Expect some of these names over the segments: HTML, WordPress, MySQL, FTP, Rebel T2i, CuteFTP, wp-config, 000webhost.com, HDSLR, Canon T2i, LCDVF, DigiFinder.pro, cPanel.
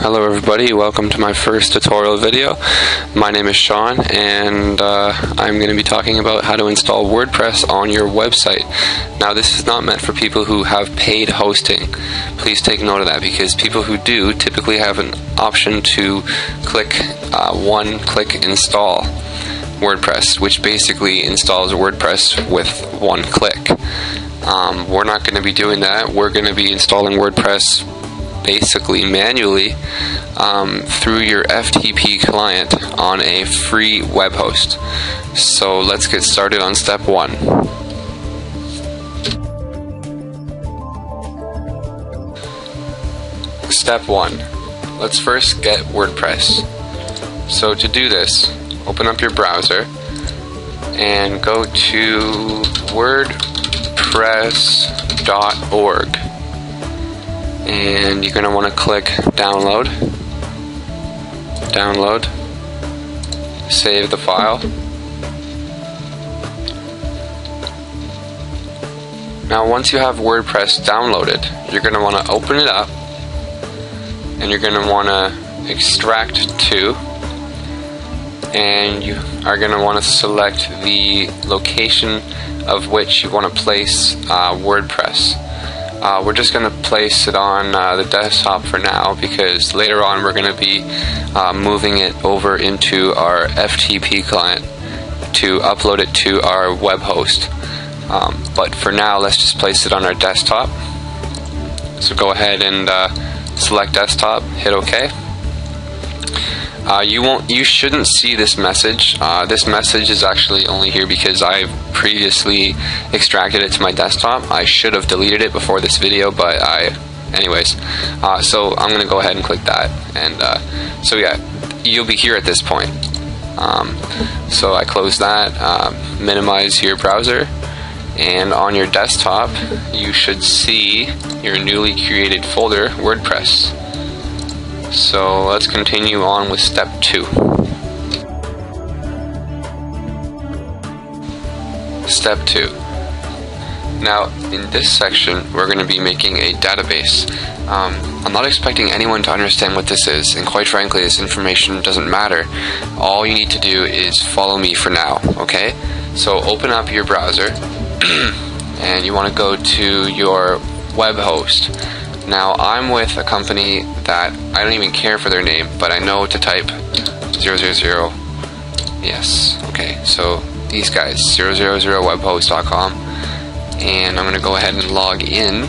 Hello everybody, welcome to my first tutorial video. My name is Sean and I'm going to be talking about how to install WordPress on your website. Now this is not meant for people who have paid hosting. Please take note of that because people who do typically have an option to click one-click install WordPress, which basically installs WordPress with one click. We're not going to be doing that. We're going to be installing WordPress basically manually through your FTP client on a free web host. So let's get started on step one. Step one, let's first get WordPress. So to do this, open up your browser and go to wordpress.org. And you're going to want to click download, save the file. Now once you have WordPress downloaded, you're going to want to open it up and you're going to want to extract to, and you are going to want to select the location of which you want to place WordPress. We're just going to place it on the desktop for now because later on we're going to be moving it over into our FTP client to upload it to our web host. But for now, let's just place it on our desktop. So go ahead and select desktop, hit OK. You shouldn't see this message. This message is actually only here because I've previously extracted it to my desktop. I should have deleted it before this video, but so I'm gonna go ahead and click that, and so yeah, you'll be here at this point. So I close that, minimize your browser, and on your desktop you should see your newly created folder WordPress. So let's continue on with step two. Step two. Now in this section we're going to be making a database. I'm not expecting anyone to understand what this is, and quite frankly this information doesn't matter. All you need to do is follow me for now, okay? So open up your browser and you want to go to your web host. Now I'm with a company that I don't even care for their name, but I know to type 000, yes, okay, so these guys, 000webhost.com, and I'm going to go ahead and log in,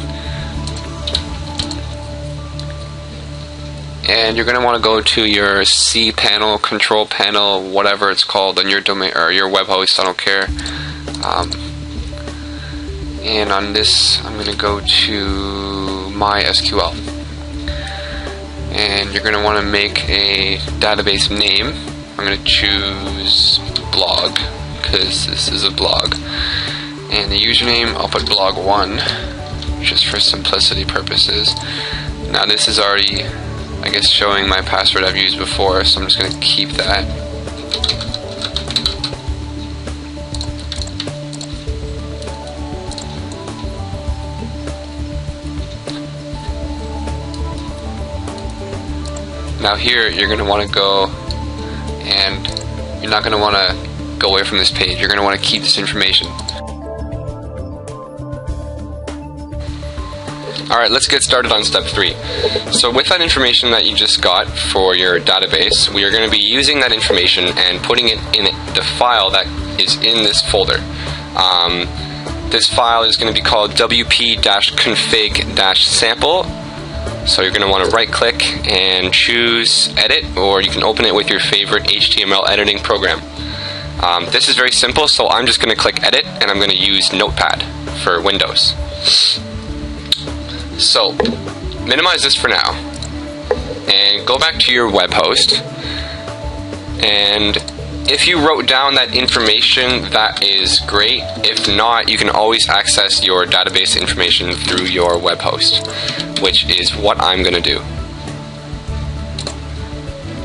and you're going to want to go to your cPanel, control panel, whatever it's called on your domain, or your web host, I don't care, and on this I'm going to go to MySQL, and you're going to want to make a database name. I'm going to choose blog because this is a blog, and the username I'll put blog1 just for simplicity purposes. Now this is already, I guess, showing my password I've used before, so I'm just going to keep that. Now here you're going to want to go, and you're not going to want to go away from this page. You're going to want to keep this information. Alright, let's get started on step three. So with that information that you just got for your database, we are going to be using that information and putting it in the file that is in this folder. This file is going to be called wp-config-sample. So you're going to want to right click and choose edit, or you can open it with your favorite HTML editing program. This is very simple, so I'm just going to click edit and I'm going to use Notepad for Windows. So minimize this for now and go back to your web host, and if you wrote down that information, that is great. If not, you can always access your database information through your web host, which is what I'm going to do.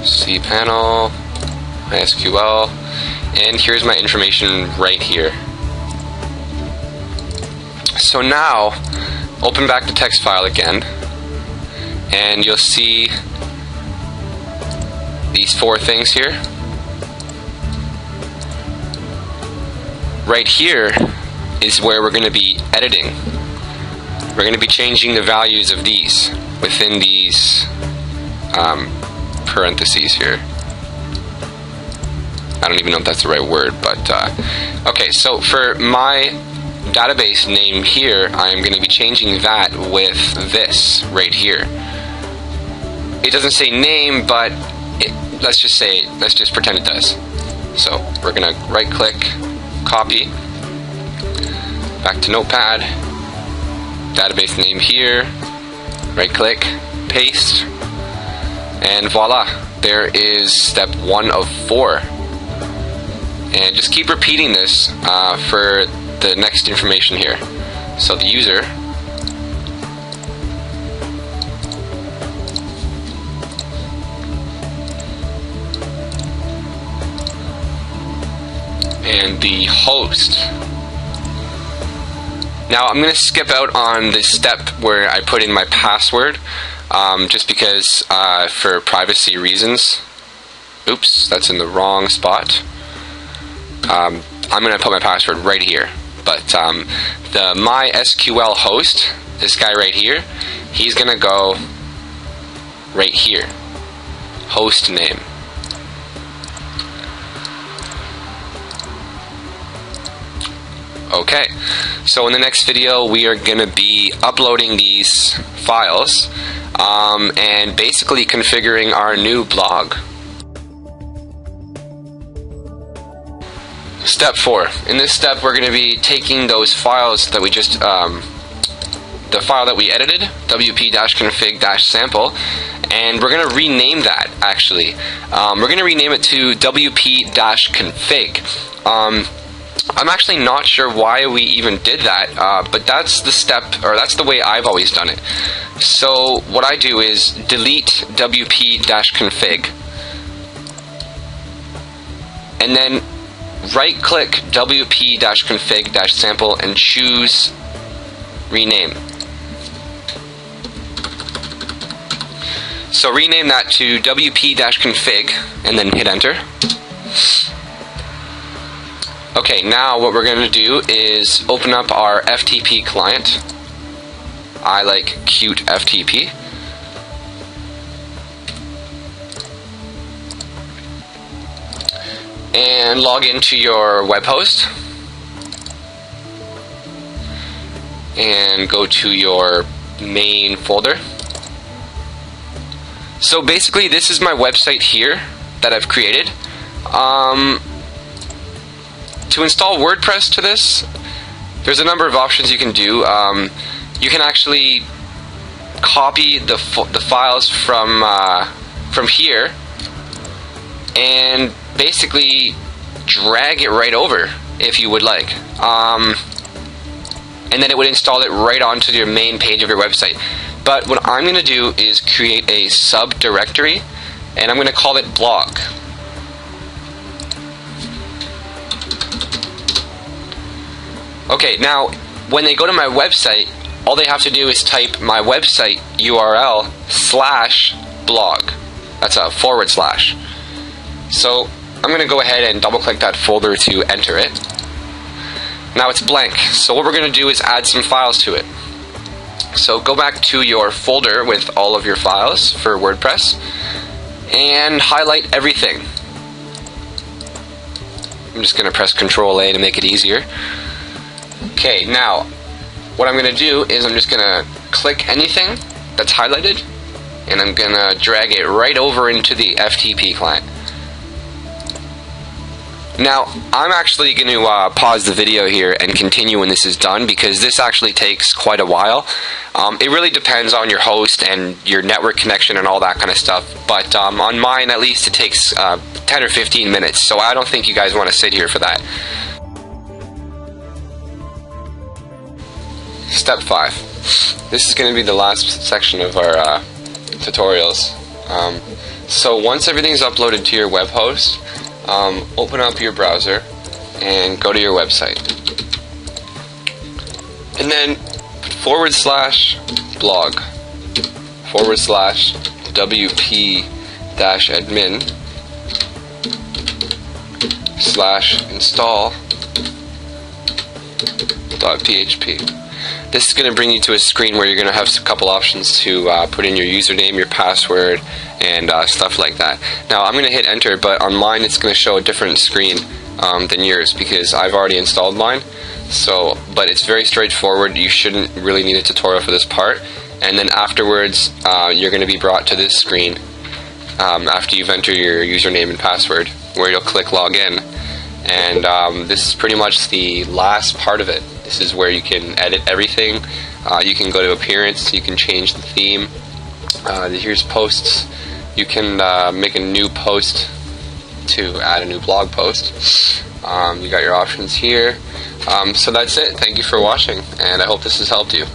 cPanel, MySQL, and here's my information right here. So now, open back the text file again, and you'll see these four things here. Right here is where we're going to be editing. We're going to be changing the values of these within these parentheses here. I don't even know if that's the right word, but okay, so for my database name here, I'm going to be changing that with this right here. It doesn't say name, but it, let's just pretend it does. So we're going to right click, copy, back to Notepad, database name here, right click, paste, and voila, there is step 1 of 4. And just keep repeating this for the next information here. So the user and the host. Now I'm going to skip out on this step where I put in my password just because for privacy reasons. Oops, that's in the wrong spot. I'm going to put my password right here, but the MySQL host, this guy right here, he's going to go right here, host name. Okay, so in the next video we are going to be uploading these files and basically configuring our new blog. Step 4. In this step, we're going to be taking those files that we just, the file that we edited, wp-config-sample, and we're going to rename that, actually. We're going to rename it to wp-config. I'm actually not sure why we even did that, but that's the step, or that's the way I've always done it. So what I do is delete wp-config, and then right-click wp-config-sample and choose rename. So rename that to wp-config and then hit enter. Okay, now what we're going to do is open up our FTP client. I like CuteFTP. And log into your web host and go to your main folder. So basically this is my website here that I've created. To install WordPress to this, there's a number of options you can do. You can actually copy the files from here and basically drag it right over if you would like, and then it would install it right onto your main page of your website. But what I'm going to do is create a subdirectory, and I'm going to call it blog. Okay, now when they go to my website, all they have to do is type my website URL slash blog. That's a // So I'm going to go ahead and double click that folder to enter it. Now it's blank, so what we're going to do is add some files to it. So go back to your folder with all of your files for WordPress and highlight everything. I'm just going to press Ctrl-A to make it easier. Okay, now what I'm going to do is I'm just going to click anything that's highlighted and I'm going to drag it right over into the FTP client. Now, I'm actually going to pause the video here and continue when this is done, because this actually takes quite a while. It really depends on your host and your network connection and all that kind of stuff, but on mine at least it takes 10 or 15 minutes, so I don't think you guys want to sit here for that. Step 5. This is going to be the last section of our tutorials. So once everything's uploaded to your web host, open up your browser and go to your website, and then /blog/wp-admin /install.php. This is going to bring you to a screen where you're going to have a couple options to put in your username, your password, and stuff like that. Now I'm going to hit enter, but on mine it's going to show a different screen than yours because I've already installed mine. So, but it's very straightforward. You shouldn't really need a tutorial for this part. And then afterwards, you're going to be brought to this screen after you've entered your username and password, where you'll click login. And this is pretty much the last part of it. This is where you can edit everything. You can go to appearance, you can change the theme. Here's posts. You can make a new post to add a new blog post. You got your options here. So that's it. Thank you for watching, and I hope this has helped you.